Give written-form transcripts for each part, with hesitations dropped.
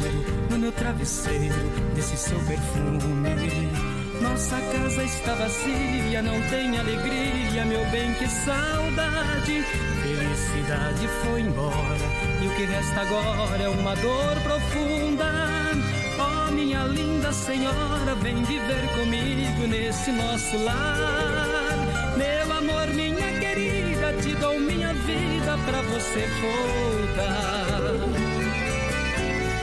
cheiro, no meu travesseiro, desse seu perfume. Nossa casa está vazia, não tem alegria, meu bem, que saudade. Felicidade foi embora, e o que resta agora é uma dor profunda. Oh, minha linda senhora, vem viver comigo nesse nosso lar. Meu amor, minha querida, te dou minha vida pra você voltar.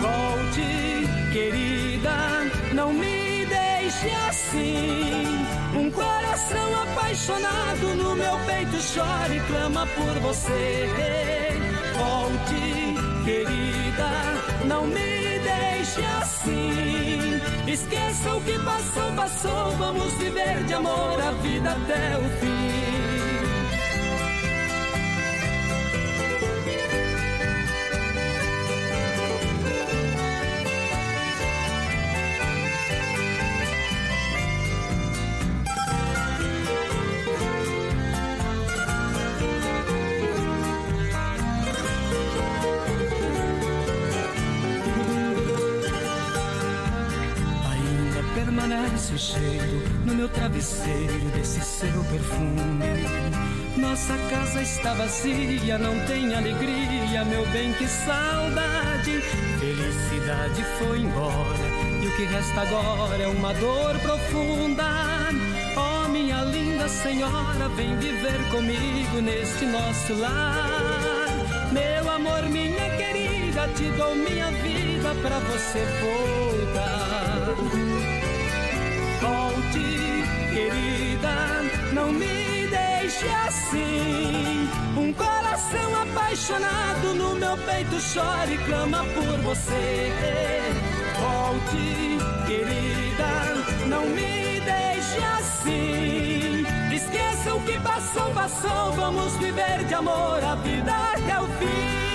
Volte, querida, não me deixe assim. Um coração apaixonado no meu peito chora e clama por você. Volte, querida, não me deixe assim. Esqueça o que passou, passou, vamos viver de amor a vida até o fim. Permanece o cheiro no meu travesseiro desse seu perfume. Nossa casa está vazia, não tem alegria, meu bem, que saudade. Felicidade foi embora, e o que resta agora é uma dor profunda. Oh, minha linda senhora, vem viver comigo neste nosso lar. Meu amor, minha querida, te dou minha vida pra você voltar. Volte, querida, não me deixe assim. Um coração apaixonado no meu peito chora e clama por você. Volte, querida, não me deixe assim. Esqueça o que passou, passou, vamos viver de amor a vida até o fim.